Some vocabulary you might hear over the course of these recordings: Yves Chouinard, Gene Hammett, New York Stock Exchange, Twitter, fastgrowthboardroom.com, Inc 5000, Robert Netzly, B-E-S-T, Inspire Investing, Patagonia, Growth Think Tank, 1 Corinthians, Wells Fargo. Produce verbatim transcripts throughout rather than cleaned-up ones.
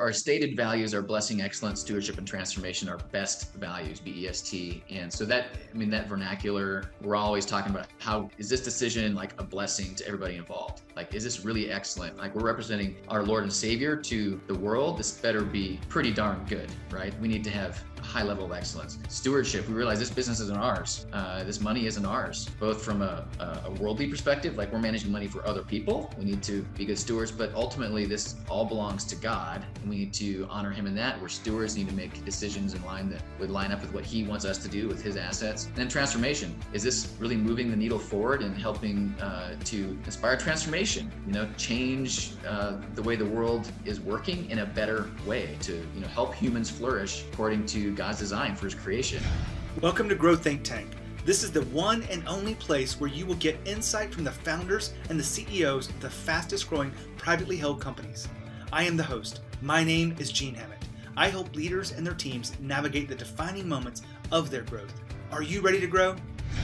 Our stated values are blessing, excellence, stewardship, and transformation, our best values, B E S T. And so that, I mean, that vernacular, we're always talking about how is this decision like a blessing to everybody involved? Like, is this really excellent? Like, we're representing our Lord and Savior to the world. This better be pretty darn good, right? We need to have a high level of excellence. Stewardship, we realize this business isn't ours. Uh, this money isn't ours, both from a, a worldly perspective, like we're managing money for other people. We need to be good stewards, but ultimately this all belongs to God. We need to honor him in that. We're stewards, need to make decisions in line that would line up with what he wants us to do with his assets. And then transformation. Is this really moving the needle forward and helping uh, to inspire transformation? You know, change uh, the way the world is working in a better way to, you know, help humans flourish according to God's design for his creation. Welcome to Growth Think Tank. This is the one and only place where you will get insight from the founders and the C E Os of the fastest growing privately held companies. I am the host. My name is Gene Hammett. I help leaders and their teams navigate the defining moments of their growth. Are you ready to grow?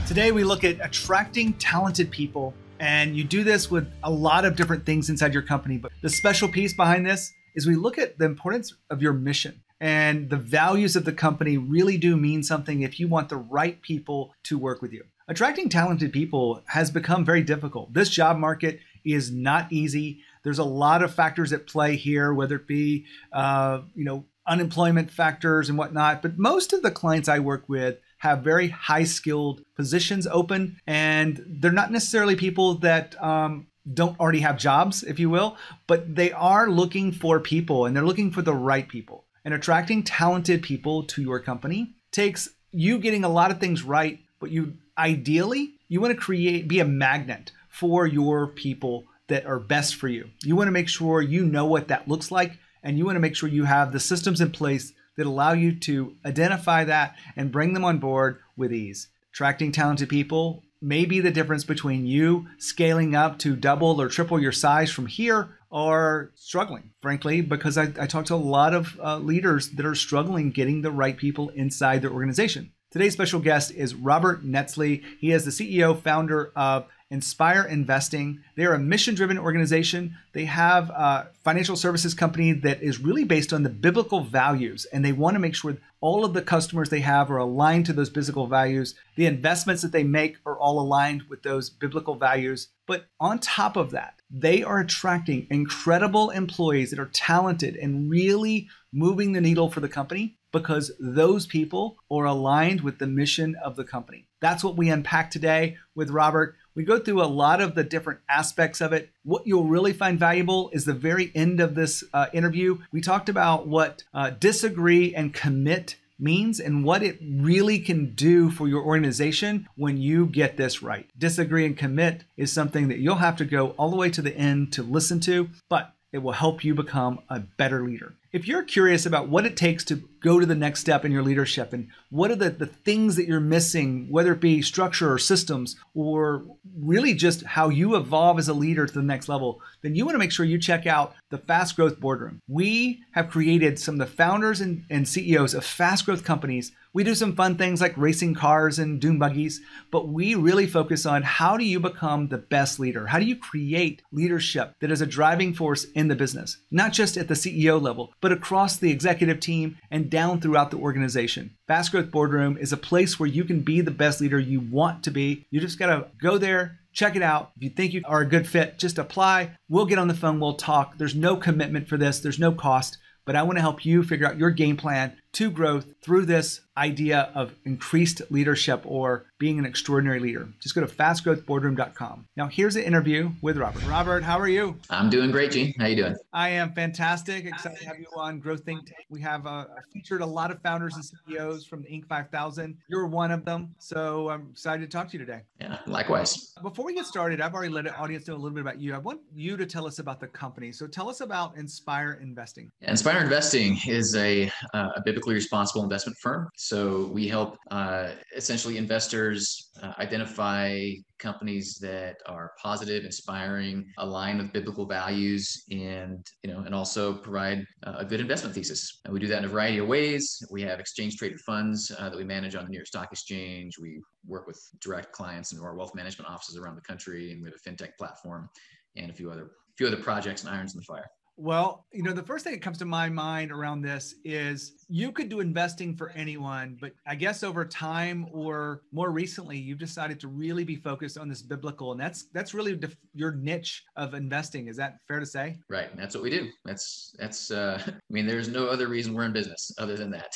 Today we look at attracting talented people, and you do this with a lot of different things inside your company, but the special piece behind this is we look at the importance of your mission. And the values of the company really do mean something if you want the right people to work with you. Attracting talented people has become very difficult. This job market is not easy. There's a lot of factors at play here, whether it be uh, you know, unemployment factors and whatnot. But most of the clients I work with have very high-skilled positions open, and they're not necessarily people that um, don't already have jobs, if you will, but they are looking for people, and they're looking for the right people. And attracting talented people to your company takes you getting a lot of things right, but you ideally, you want to create, be a magnet for your people that are best for you. You want to make sure you know what that looks like, and you want to make sure you have the systems in place that allow you to identify that and bring them on board with ease. Attracting talented people may be the difference between you scaling up to double or triple your size from here, are struggling, frankly, because I, I talk to a lot of uh, leaders that are struggling getting the right people inside their organization. Today's special guest is Robert Netzly. He is the C E O, founder of Inspire Investing. They are a mission-driven organization. They have a financial services company that is really based on the biblical values, and they want to make sure all of the customers they have are aligned to those biblical values. The investments that they make are all aligned with those biblical values. But on top of that, they are attracting incredible employees that are talented and really moving the needle for the company, because those people are aligned with the mission of the company. That's what we unpack today with Robert. We go through a lot of the different aspects of it. What you'll really find valuable is the very end of this uh, interview. We talked about what uh, disagree and commit means and what it really can do for your organization when you get this right. Disagree and commit is something that you'll have to go all the way to the end to listen to, but it will help you become a better leader. If you're curious about what it takes to go to the next step in your leadership and what are the, the things that you're missing, whether it be structure or systems or really just how you evolve as a leader to the next level, then you want to make sure you check out the Fast Growth Boardroom. We have created some of the founders and, and C E Os of fast growth companies. We do some fun things like racing cars and dune buggies, but we really focus on how do you become the best leader? How do you create leadership that is a driving force in the business, not just at the C E O level, but across the executive team and down throughout the organization. Fast Growth Boardroom is a place where you can be the best leader you want to be. You just gotta go there, check it out. If you think you are a good fit, just apply. We'll get on the phone, we'll talk. There's no commitment for this, there's no cost, but I wanna help you figure out your game plan to growth through this idea of increased leadership or being an extraordinary leader. Just go to fast growth boardroom dot com. Now here's an interview with Robert. Robert, how are you? I'm doing great, Gene. How are you doing? I am fantastic. Excited to have you on Growth Think Tank. We have uh, featured a lot of founders and C E Os from the Inc five thousand. You're one of them. So I'm excited to talk to you today. Yeah, likewise. Before we get started, I've already let the audience know a little bit about you. I want you to tell us about the company. So tell us about Inspire Investing. Inspire Investing is a, uh, a biblical responsible investment firm. So we help uh, essentially investors uh, identify companies that are positive, inspiring, align with biblical values, and, you know, and also provide uh, a good investment thesis. And we do that in a variety of ways. We have exchange traded funds uh, that we manage on the New York Stock Exchange. We work with direct clients in our wealth management offices around the country, and we have a fintech platform and a few other, few other projects and irons in the fire. Well, you know, the first thing that comes to my mind around this is you could do investing for anyone, but I guess over time or more recently, you've decided to really be focused on this biblical. And that's that's really def- your niche of investing. Is that fair to say? Right. That's what we do. That's, that's uh, I mean, there's no other reason we're in business other than that.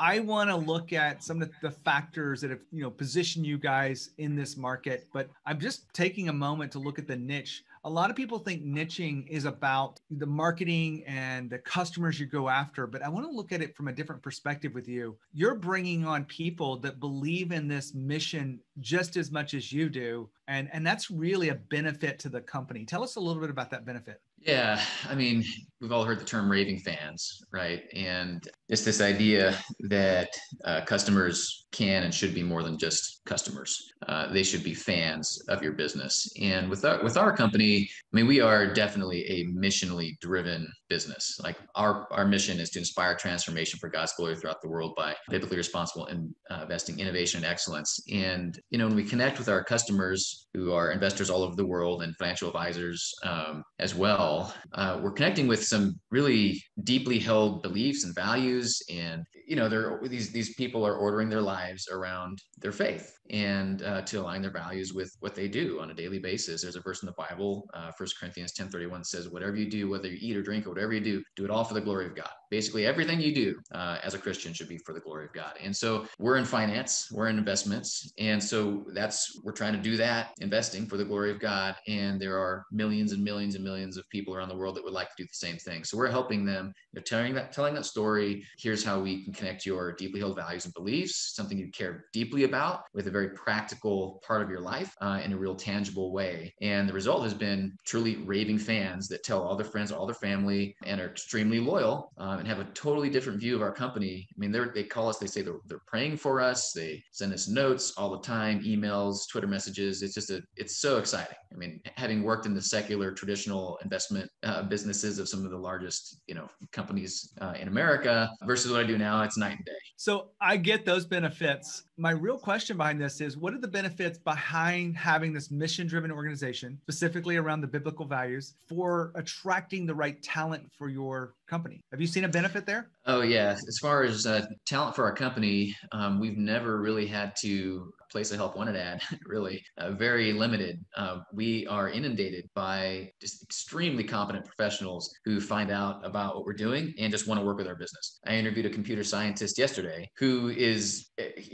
I want to look at some of the factors that have, you know, positioned you guys in this market, but I'm just taking a moment to look at the niche. A lot of people think niching is about the marketing and the customers you go after, but I want to look at it from a different perspective with you. You're bringing on people that believe in this mission just as much as you do, and, and that's really a benefit to the company. Tell us a little bit about that benefit. Yeah, I mean, we've all heard the term raving fans, right? And it's this idea that uh, customers can and should be more than just customers. Uh, they should be fans of your business. And with our, with our company, I mean, we are definitely a missionally driven business. Like our, our mission is to inspire transformation for God's glory throughout the world by biblically responsible in, uh, investing, innovation, and excellence. And, you know, when we connect with our customers who are investors all over the world and financial advisors um, as well, Uh, we're connecting with some really deeply held beliefs and values. And, you know, they're, these, these people are ordering their lives around their faith and uh, to align their values with what they do on a daily basis. There's a verse in the Bible, uh, First Corinthians ten thirty-one says, whatever you do, whether you eat or drink or whatever you do, do it all for the glory of God. Basically, everything you do uh, as a Christian should be for the glory of God. And so we're in finance, we're in investments. And so that's, we're trying to do that, investing for the glory of God. And there are millions and millions and millions of people people around the world that would like to do the same thing. So we're helping them, you know, telling that telling that story. Here's how we can connect your deeply held values and beliefs, something you care deeply about, with a very practical part of your life uh, in a real tangible way. And the result has been truly raving fans that tell all their friends, all their family, and are extremely loyal um, and have a totally different view of our company. I mean, they call us, they say they're, they're praying for us. They send us notes all the time, emails, Twitter messages. It's just a, it's so exciting. I mean, having worked in the secular traditional investment Uh, businesses of some of the largest, you know, companies uh, in America versus what I do now, it's night and day. So I get those benefits. My real question behind this is, what are the benefits behind having this mission-driven organization, specifically around the biblical values, for attracting the right talent for your company? Have you seen a benefit there? Oh, yeah. As far as uh, talent for our company, um, we've never really had to place a help wanted ad, really, uh, very limited. Uh, we are inundated by just extremely competent professionals who find out about what we're doing and just want to work with our business. I interviewed a computer scientist yesterday who is,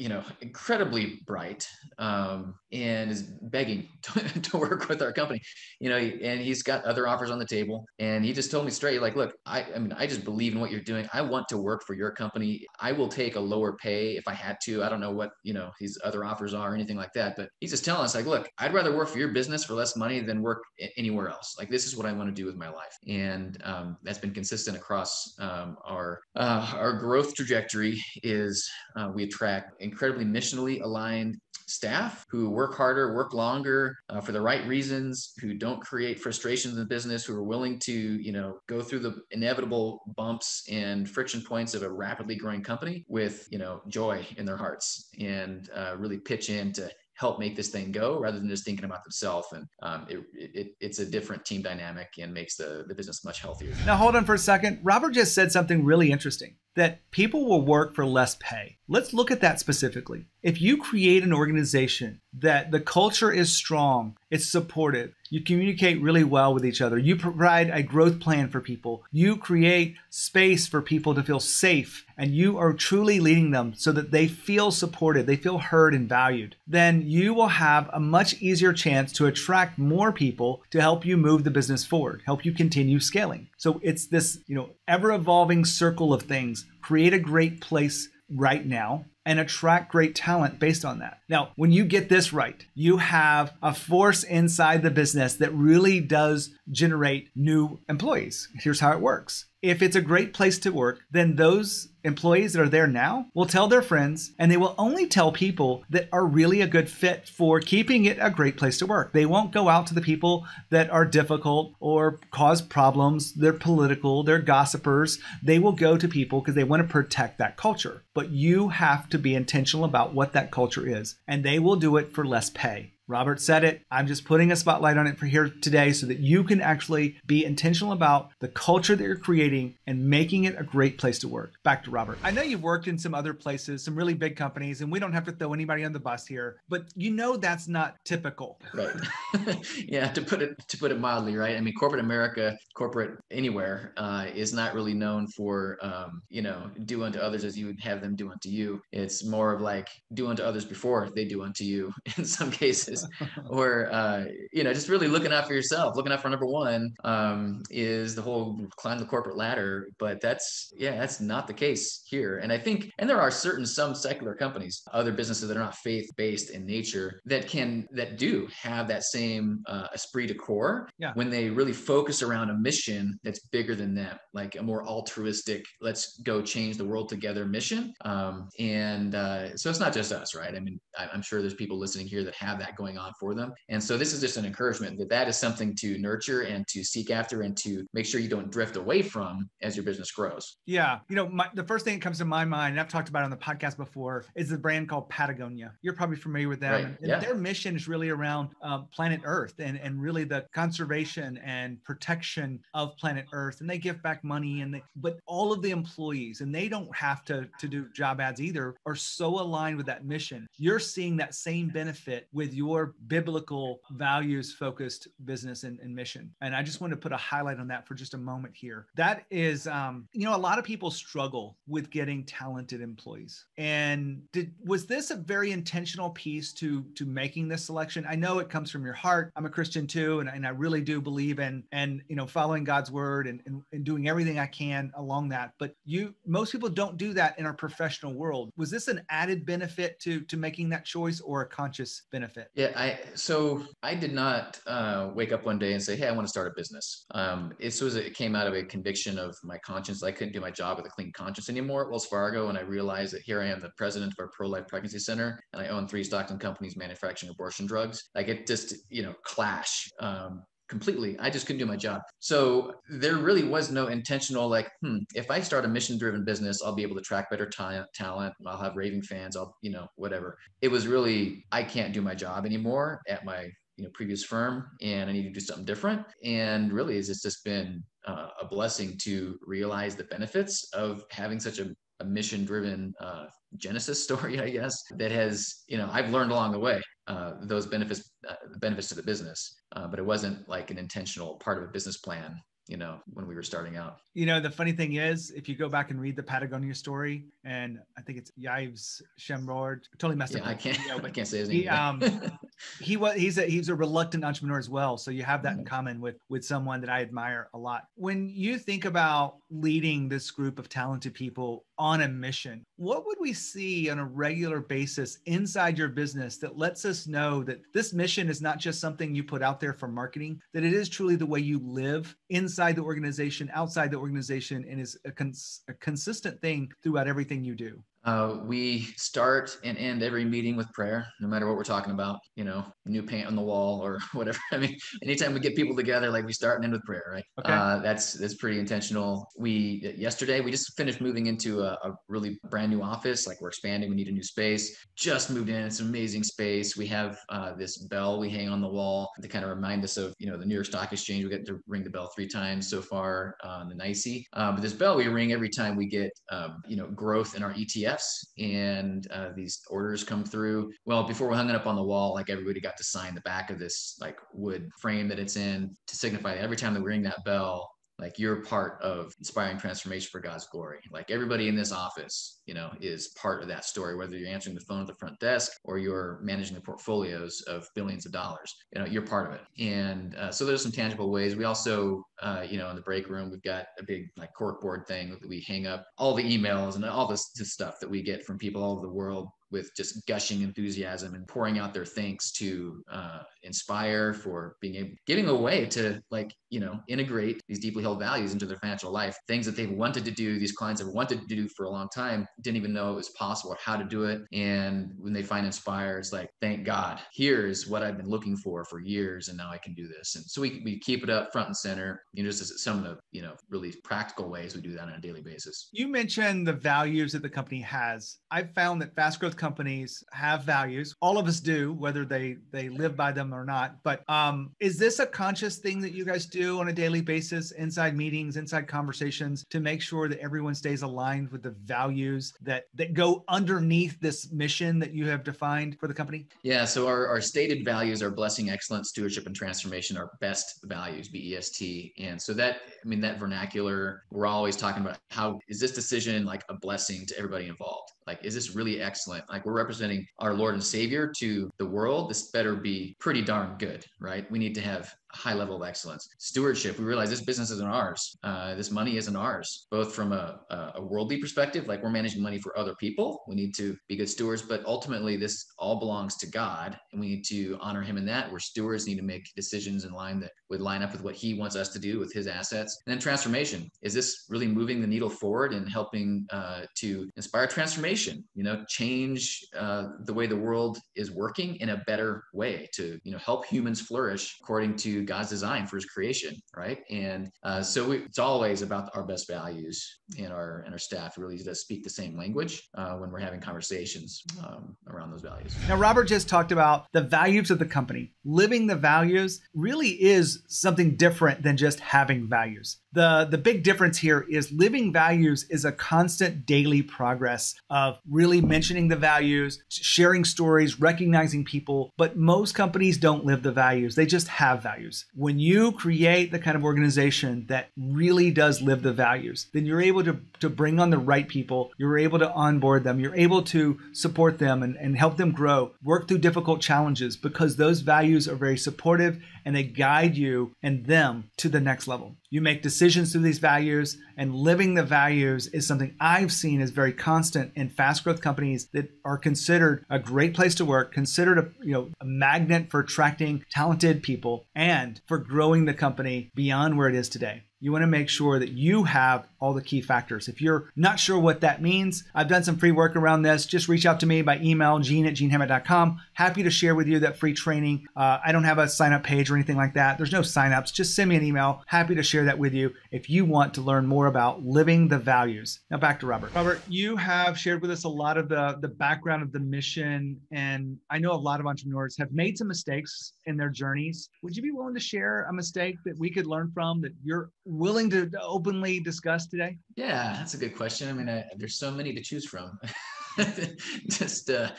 you know, incredibly bright um, and is begging to, to work with our company, you know, and he's got other offers on the table. And he just told me straight, like, look, I, I mean, I just believe in what you're doing. I want to work for your company. I will take a lower pay if I had to. I don't know what, you know, his other offers are or anything like that, but he's just telling us, like, look, I'd rather work for your business for less money than work anywhere else. Like, this is what I want to do with my life. And um, that's been consistent across um, our, uh, our growth trajectory is uh, we attract incredibly missionally aligned staff who work harder, work longer uh, for the right reasons, who don't create frustrations in the business, who are willing to, you know, go through the inevitable bumps and friction points of a rapidly growing company with, you know, joy in their hearts and uh, really pitch in to help make this thing go rather than just thinking about themselves. And um, it, it, it's a different team dynamic and makes the, the business much healthier. Now, hold on for a second. Robert just said something really interesting, that people will work for less pay. Let's look at that specifically. If you create an organization that the culture is strong, it's supportive, you communicate really well with each other, you provide a growth plan for people, you create space for people to feel safe, and you are truly leading them so that they feel supported, they feel heard and valued, then you will have a much easier chance to attract more people to help you move the business forward, help you continue scaling. So it's this, you know, ever-evolving circle of things. Create a great place right now and attract great talent based on that. Now, when you get this right, you have a force inside the business that really does generate new employees. Here's how it works. If it's a great place to work, then those employees that are there now will tell their friends, and they will only tell people that are really a good fit for keeping it a great place to work. They won't go out to the people that are difficult or cause problems. They're political, they're gossipers. They will go to people because they want to protect that culture. But you have to be intentional about what that culture is, and they will do it for less pay. Robert said it. I'm just putting a spotlight on it for here today so that you can actually be intentional about the culture that you're creating and making it a great place to work. Back to Robert. I know you've worked in some other places, some really big companies, and we don't have to throw anybody on the bus here, but you know that's not typical. Right. Yeah, to put it to put it mildly, right? I mean, corporate America, corporate anywhere uh, is not really known for, um, you know, do unto others as you would have them do unto you. It's more of like do unto others before they do unto you in some cases. Or, uh, you know, just really looking out for yourself, looking out for number one um, is the whole climb the corporate ladder. But that's, yeah, that's not the case here. And I think, and there are certain, some secular companies, other businesses that are not faith-based in nature that can, that do have that same uh, esprit de corps yeah. when they really focus around a mission that's bigger than them, like a more altruistic, let's go change the world together mission. Um, and uh, so it's not just us, right? I mean, I'm sure there's people listening here that have that going Going on for them. And so this is just an encouragement that that is something to nurture and to seek after and to make sure you don't drift away from as your business grows. Yeah. You know, my, the first thing that comes to my mind, and I've talked about it on the podcast before, is the brand called Patagonia. You're probably familiar with them. Right. Yeah. Their mission is really around uh, planet Earth and, and really the conservation and protection of planet Earth. And they give back money and they, but all of the employees, and they don't have to, to do job ads either, are so aligned with that mission. You're seeing that same benefit with your Your biblical values focused business and, and mission. And I just want to put a highlight on that for just a moment here. That is, um, you know, a lot of people struggle with getting talented employees. And did, was this a very intentional piece to, to making this selection? I know it comes from your heart. I'm a Christian too. And, and I really do believe in, and, you know, following God's word and, and, and doing everything I can along that. But you, most people don't do that in our professional world. Was this an added benefit to, to making that choice or a conscious benefit? Yeah. Yeah, I, so I did not uh, wake up one day and say, hey, I want to start a business. Um, this was, it came out of a conviction of my conscience. I couldn't do my job with a clean conscience anymore at Wells Fargo. And I realized that here I am, the president of our pro-life pregnancy center, and I own three Stockton companies manufacturing abortion drugs. Like it just, you know, clash. Um, Completely. I just couldn't do my job. So there really was no intentional, like, hmm, if I start a mission-driven business, I'll be able to track better ta- talent. I'll have raving fans. I'll, you know, whatever. It was really, I can't do my job anymore at my, you know, previous firm, and I need to do something different. And really, it's just been uh, a blessing to realize the benefits of having such a, a mission-driven uh, Genesis story, I guess, that has, you know, I've learned along the way. Uh, those benefits, uh, benefits to the business, uh, but it wasn't like an intentional part of a business plan, you know, when we were starting out. You know, the funny thing is, if you go back and read the Patagonia story, and I think it's Yves Chouinard, totally messed yeah, up. I can't, you know, but I can't say his name. He, um, he was, he's a, he's a reluctant entrepreneur as well. So you have that mm-hmm. in common with, with someone that I admire a lot. When you think about leading this group of talented people on a mission, what would we see on a regular basis inside your business that lets us know that this mission is not just something you put out there for marketing, that it is truly the way you live inside the organization, outside the organization, and is a, cons- a consistent thing throughout everything you do? Uh, we start and end every meeting with prayer, no matter what we're talking about, you know, new paint on the wall or whatever. I mean, anytime we get people together, like we start and end with prayer, right? Okay. Uh, that's, that's pretty intentional. We, yesterday, we just finished moving into a, a really brand new office. Like we're expanding, we need a new space, just moved in. It's an amazing space. We have uh, this bell we hang on the wall to kind of remind us of, you know, the New York Stock Exchange. We get to ring the bell three times so far on uh, the NYSE. Uh, but this bell we ring every time we get, um, you know, growth in our E T F. And uh, these orders come through. Well, before we hung it up on the wall, like everybody got to sign the back of this like wood frame that it's in to signify that every time that we ring that bell, like you're part of inspiring transformation for God's glory. Like everybody in this office, you know, is part of that story, whether you're answering the phone at the front desk or you're managing the portfolios of billions of dollars, you know, you're part of it. And uh, so there's some tangible ways. We also, uh, you know, in the break room, we've got a big like corkboard thing that we hang up all the emails and all this, this stuff that we get from people all over the world with just gushing enthusiasm and pouring out their thanks to uh, Inspire for being able, giving away to like, you know, integrate these deeply held values into their financial life, things that they've wanted to do, these clients have wanted to do for a long time, didn't even know it was possible or how to do it. And when they find Inspire, it's like, thank God, here's what I've been looking for for years. And now I can do this. And so we, we keep it up front and center, you know, just as some of the, you know, really practical ways we do that on a daily basis. You mentioned the values that the company has. I've found that Fast Growth companies have values. All of us do, whether they, they live by them or not. But um, is this a conscious thing that you guys do on a daily basis, inside meetings, inside conversations, to make sure that everyone stays aligned with the values that, that go underneath this mission that you have defined for the company? Yeah. So our, our stated values are blessing, excellence, stewardship, and transformation, our best values, B E S T. And so that, I mean, that vernacular, we're always talking about how is this decision like a blessing to everybody involved? Like, is this really excellent? Like, we're representing our Lord and Savior to the world. This better be pretty darn good, right? We need to have high level of excellence. Stewardship, we realize this business isn't ours. Uh, this money isn't ours, both from a, a worldly perspective, like we're managing money for other people. We need to be good stewards, but ultimately this all belongs to God and we need to honor him in that. We're stewards, need to make decisions in line that would line up with what he wants us to do with his assets. And then transformation, is this really moving the needle forward and helping uh, to inspire transformation, you know, change uh, the way the world is working in a better way to, you know, help humans flourish according to God's design for his creation, right? And uh, so we, it's always about our best values, and our and our staff really does speak the same language uh, when we're having conversations um, around those values. Now, Robert just talked about the values of the company. Living the values really is something different than just having values. The, the big difference here is living values is a constant daily progress of really mentioning the values, sharing stories, recognizing people. But most companies don't live the values. They just have values. When you create the kind of organization that really does live the values, then you're able to, to bring on the right people. You're able to onboard them. You're able to support them and, and help them grow, work through difficult challenges, because those values are very supportive and they guide you and them to the next level. You make decisions through these values, and living the values is something I've seen is very constant in fast growth companies that are considered a great place to work, considered a, you know, a magnet for attracting talented people and for growing the company beyond where it is today. You want to make sure that you have all the key factors. If you're not sure what that means, I've done some free work around this. Just reach out to me by email, gene at gene hammett dot com. Happy to share with you that free training. Uh, I don't have a sign up page or anything like that. There's no sign-ups. Just send me an email. Happy to share that with you if you want to learn more about living the values. Now back to Robert. Robert, you have shared with us a lot of the, the background of the mission. And I know a lot of entrepreneurs have made some mistakes in their journeys. Would you be willing to share a mistake that we could learn from that you're willing to openly discuss today? Yeah, that's a good question. I mean, I, there's so many to choose from. Just, uh,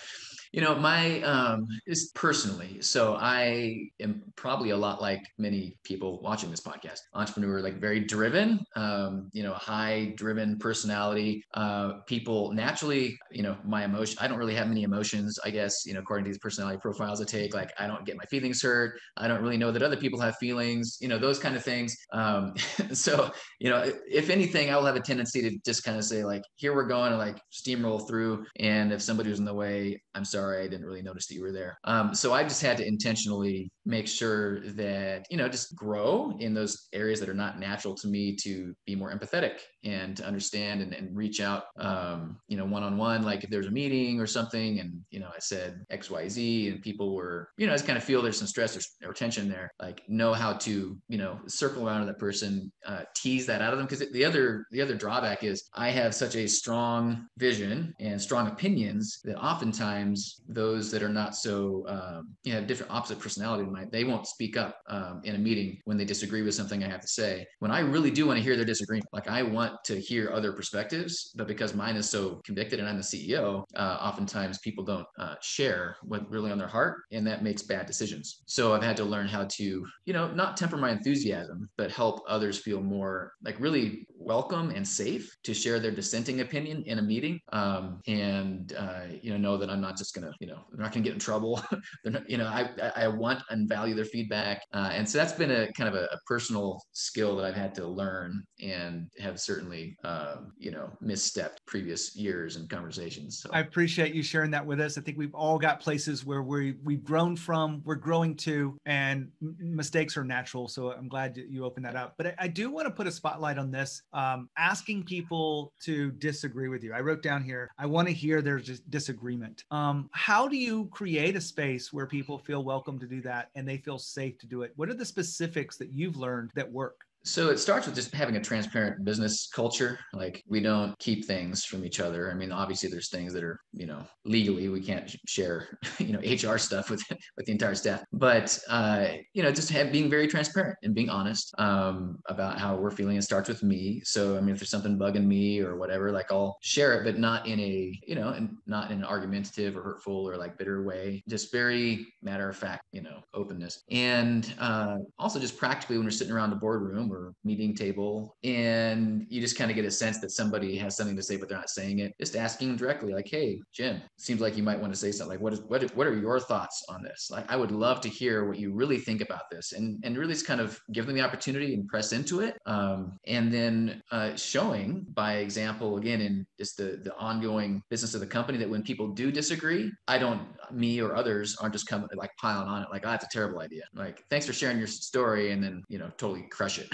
you know, my, um, is personally, so I am probably a lot like many people watching this podcast, entrepreneur, like very driven, um, you know, high driven personality, uh, people naturally, you know, my emotion, I don't really have many emotions, I guess, you know, according to these personality profiles I take, like, I don't get my feelings hurt. I don't really know that other people have feelings, you know, those kind of things. Um, so, you know, if anything, I will have a tendency to just kind of say like, here we're going to like steamroll through. And if somebody was in the way, I'm sorry, I didn't really notice that you were there. Um, so I just had to intentionally make sure that, you know, just grow in those areas that are not natural to me, to be more empathetic and to understand and, and reach out, um, you know, one-on-one, like if there's a meeting or something and, you know, I said X, Y, Z and people were, you know, I just kind of feel there's some stress or, or tension there, like know how to, you know, circle around to that person, uh, tease that out of them. Cause the other, the other drawback is I have such a strong vision and strong opinions that oftentimes those that are not so, um, you know, different opposite personality in mind, they won't speak up um, in a meeting when they disagree with something I have to say, when I really do want to hear their disagreement. Like I want to hear other perspectives, but because mine is so convicted and I'm the C E O, uh, oftentimes people don't uh, share what's really on their heart, and that makes bad decisions. So I've had to learn how to, you know, not temper my enthusiasm, but help others feel more like really welcome and safe to share their dissenting opinion in a meeting. Um, and, uh, you know, know that I'm not just going to, you know, they're not going to get in trouble. They're not, you know, I, I want and value their feedback. Uh, and so that's been a kind of a, a personal skill that I've had to learn and have certainly, uh, you know, misstepped previous years and conversations. So I appreciate you sharing that with us. I think we've all got places where we, we've grown from, we're growing to, and mistakes are natural. So I'm glad you opened that up. But I, I do want to put a spotlight on this, um, asking people to disagree with you. I wrote down here, I want to hear their disagreement. Um, How do you create a space where people feel welcome to do that and they feel safe to do it? What are the specifics that you've learned that work? So it starts with just having a transparent business culture. Like, we don't keep things from each other. I mean, obviously there's things that are, you know, legally we can't share, you know, H R stuff with, with the entire staff, but, uh, you know, just have being very transparent and being honest um, about how we're feeling. It starts with me. So, I mean, if there's something bugging me or whatever, like I'll share it, but not in a, you know, and not in an argumentative or hurtful or like bitter way, just very matter of fact, you know, openness. And uh, also just practically when we're sitting around the boardroom or meeting table, and you just kind of get a sense that somebody has something to say, but they're not saying it. Just asking directly, like, "Hey, Jim, seems like you might want to say something. Like, what is what? What are your thoughts on this? Like, I would love to hear what you really think about this." And and really, just kind of give them the opportunity and press into it. Um, and then uh, showing by example again, in just the the ongoing business of the company, that when people do disagree, I don't, me or others aren't just coming like piling on it. Like, "Oh, that's a terrible idea. Like, thanks for sharing your story," and then, you know, totally crush it.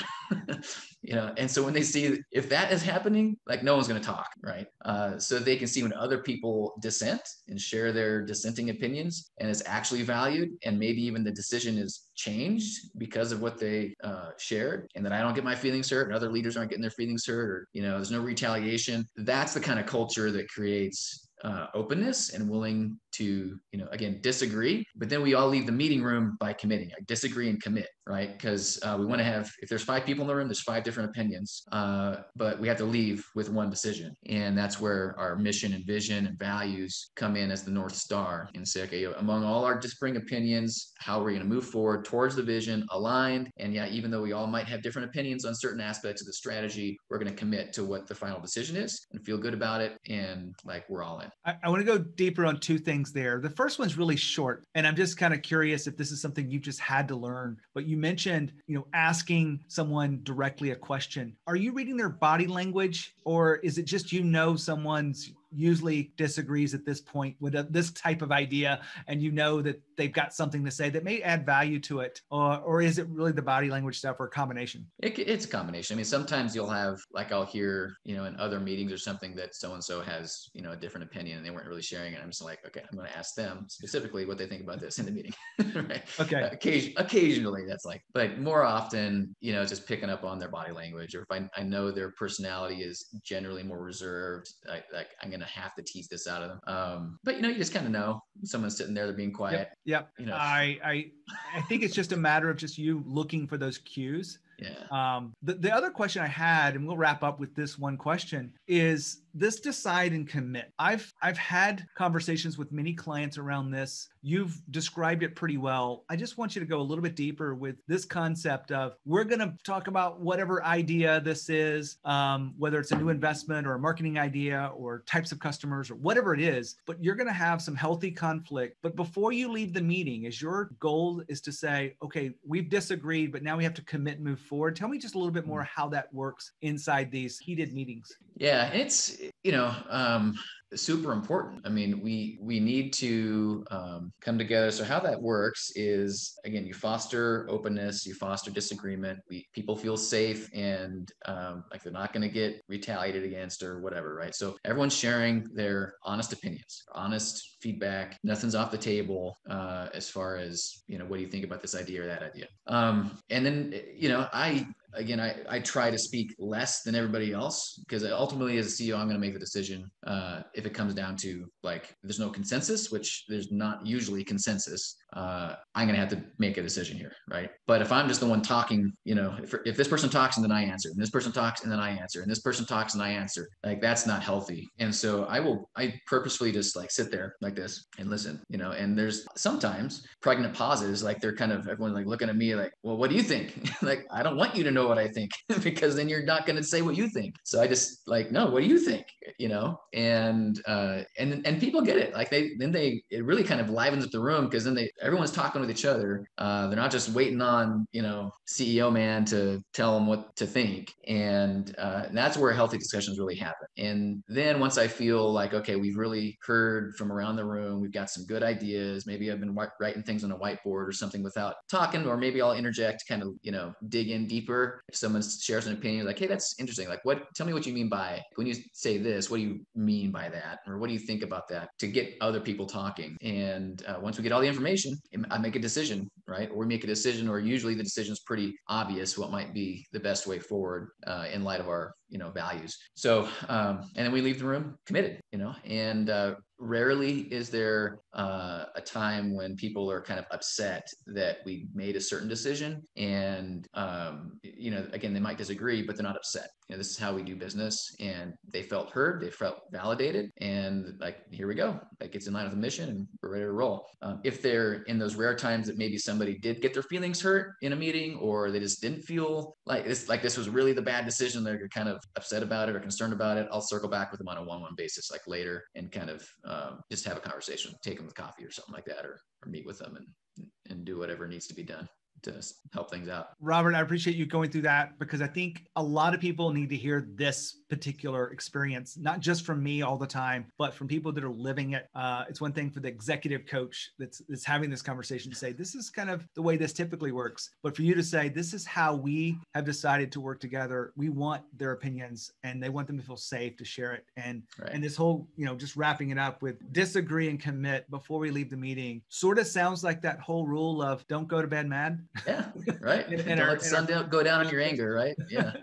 You know, and so when they see, if that is happening, like, no one's going to talk, right? Uh, so they can see when other people dissent and share their dissenting opinions, and it's actually valued, and maybe even the decision is changed because of what they uh, shared, and that I don't get my feelings hurt, and other leaders aren't getting their feelings hurt, or, you know, there's no retaliation. That's the kind of culture that creates Uh, openness and willing to, you know, again, disagree. But then we all leave the meeting room by committing, like, disagree and commit, right? Because uh, we want to have, if there's five people in the room, there's five different opinions, uh, but we have to leave with one decision. And that's where our mission and vision and values come in as the North Star, and say, okay, among all our differing opinions, how are we going to move forward towards the vision aligned? And yeah, even though we all might have different opinions on certain aspects of the strategy, we're going to commit to what the final decision is and feel good about it. And like, we're all in. I, I want to go deeper on two things there. The first one's really short, and I'm just kind of curious if this is something you just had to learn, but you mentioned, you know, asking someone directly a question. Are you reading their body language, or is it just, you know, someone's usually disagrees at this point with a, this type of idea, and you know that they've got something to say that may add value to it? Or, or is it really the body language stuff, or a combination? It, it's a combination. I mean, sometimes you'll have, like, I'll hear, you know, in other meetings or something that so-and-so has, you know, a different opinion and they weren't really sharing it. I'm just like, okay, I'm going to ask them specifically what they think about this in the meeting. Right? Okay. Occasion, occasionally that's like, but more often, you know, just picking up on their body language, or if I, I know their personality is generally more reserved, like, like I'm going to have to tease this out of them. Um, but, you know, you just kind of know someone's sitting there, they're being quiet. Yep. Yep. You know. I, I, I think it's just a matter of just you looking for those cues. Yeah. Um, the, the other question I had, and we'll wrap up with this one question, is this decide and commit. I've, I've had conversations with many clients around this. You've described it pretty well. I just want you to go a little bit deeper with this concept of, we're going to talk about whatever idea this is, um, whether it's a new investment or a marketing idea or types of customers or whatever it is, but you're going to have some healthy conflict. But before you leave the meeting, is your goal is to say, okay, we've disagreed, but now we have to commit and move forward. Tell me just a little bit more how that works inside these heated meetings. Yeah, it's, you know, um, super important. I mean, we, we need to um, come together. So how that works is, again, you foster openness, you foster disagreement. We, people feel safe, and um, like they're not going to get retaliated against or whatever, right? So everyone's sharing their honest opinions, honest feedback. Nothing's off the table uh, as far as, you know, what do you think about this idea or that idea? Um, and then, you know, I... Again, I, I try to speak less than everybody else, because ultimately as a C E O, I'm going to make the decision uh, if it comes down to, like, there's no consensus, which there's not usually consensus. Uh, I'm going to have to make a decision here, right? But if I'm just the one talking, you know, if, if this person talks and then I answer, and this person talks and then I answer, and this person talks and I answer, like, that's not healthy. And so I will, I purposefully just like sit there like this and listen, you know, and there's sometimes pregnant pauses, like they're kind of, everyone like looking at me like, well, what do you think? Like, I don't want you to know what I think, because then you're not going to say what you think. So I just like, no, what do you think? You know, and, uh, and, and people get it. Like they, then they, it really kind of livens up the room, because then they, everyone's talking with each other. Uh, they're not just waiting on, you know, C E O man to tell them what to think. And, uh, and that's where healthy discussions really happen. And then once I feel like, okay, we've really heard from around the room, we've got some good ideas. Maybe I've been w- writing things on a whiteboard or something without talking, or maybe I'll interject to kind of, you know, dig in deeper. If someone shares an opinion, like, hey, that's interesting. Like, what, tell me what you mean by, when you say this, What do you mean by that? Or what do you think about that? To get other people talking. And uh, once we get all the information, I make a decision, right? Or we make a decision, or usually the decision is pretty obvious what might be the best way forward uh, in light of our, you know, values. So, um, and then we leave the room committed, you know, and, uh, rarely is there uh, a time when people are kind of upset that we made a certain decision. And, um, you know, again, they might disagree, but they're not upset. You know, this is how we do business. And they felt heard, they felt validated. And like, here we go. That gets in line with the mission and we're ready to roll. Um, if they're in those rare times that maybe somebody did get their feelings hurt in a meeting, or they just didn't feel like this, like this was really the bad decision, they're kind of upset about it or concerned about it, I'll circle back with them on a one-on-one basis, like later, and kind of, Um, just have a conversation, take them with coffee or something like that, or, or meet with them and, and do whatever needs to be done to help things out. Robert, I appreciate you going through that, because I think a lot of people need to hear this particular experience, not just from me all the time, but from people that are living it. Uh, it's one thing for the executive coach that's, that's having this conversation to say, this is kind of the way this typically works. But for you to say, this is how we have decided to work together. We want their opinions and they want them to feel safe to share it. And, right. and this whole, you know, just wrapping it up with disagree and commit before we leave the meeting sort of sounds like that whole rule of don't go to bed mad. Yeah. Right. And, and don't our, let the sun our, go down on your anger. Right. Yeah.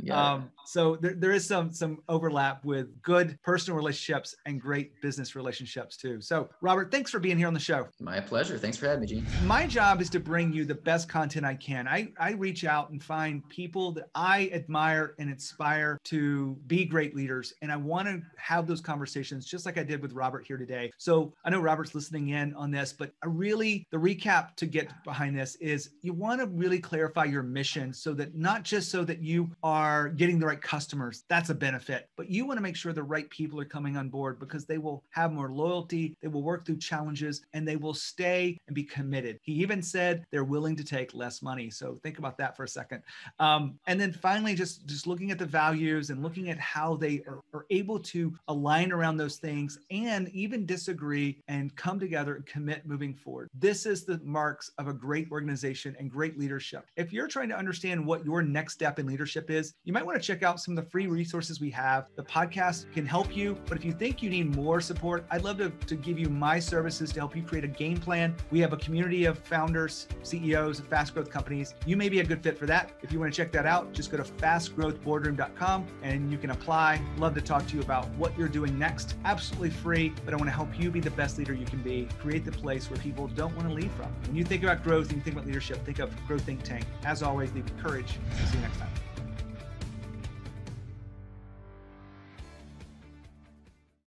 yeah. Um, so there, there is some, some overlap with good personal relationships and great business relationships too. So Robert, thanks for being here on the show. My pleasure. Thanks for having me, Gene. My job is to bring you the best content I can. I, I reach out and find people that I admire and inspire to be great leaders. And I want to have those conversations just like I did with Robert here today. So I know Robert's listening in on this, but I really, the recap to get behind this is, you want to really clarify your mission, so that not just so that you are getting the right customers, that's a benefit, but you want to make sure the right people are coming on board, because they will have more loyalty, they will work through challenges, and they will stay and be committed. He even said they're willing to take less money. So think about that for a second. Um, and then finally, just, just looking at the values and looking at how they are, are able to align around those things and even disagree and come together and commit moving forward. This is the marks of a great organization and great leadership. If you're trying to understand what your next step in leadership is, you might want to check out some of the free resources we have. The podcast can help you, but if you think you need more support, I'd love to, to give you my services to help you create a game plan. We have a community of founders, C E Os of fast growth companies. You may be a good fit for that. If you want to check that out, just go to fast growth boardroom dot com and you can apply. Love to talk to you about what you're doing next. Absolutely free, but I want to help you be the best leader you can be. Create the place where people don't want to leave from. When you think about growth and you think about leadership, think of Growth Think Tank. As always, lead with courage. See you next time.